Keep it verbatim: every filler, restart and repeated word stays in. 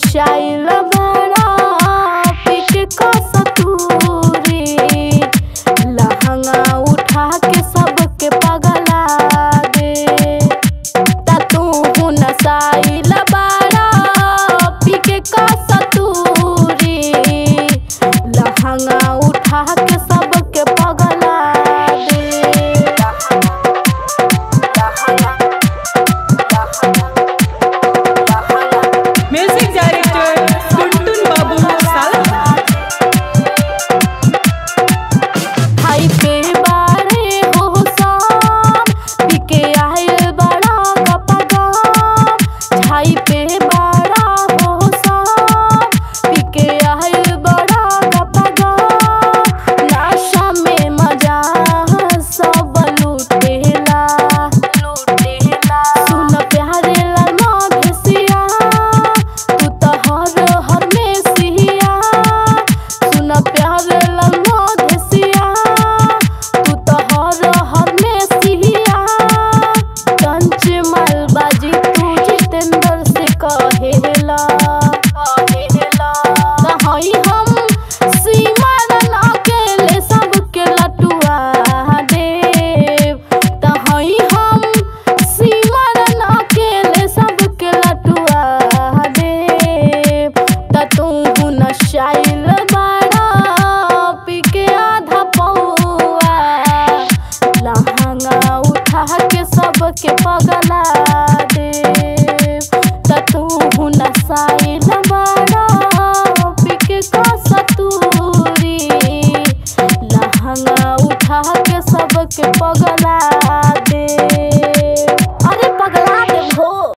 Shaila bana peke ko saturi lahanga utha ke sab ke pagala de ta tu huna shaila bana peke ko saturi lahanga utha ke sab ke pagala de lahanga lahanga के पगला दे तू हुना साइल बड़ा पिके का सतूरी लहंगा उठा के सब के पगला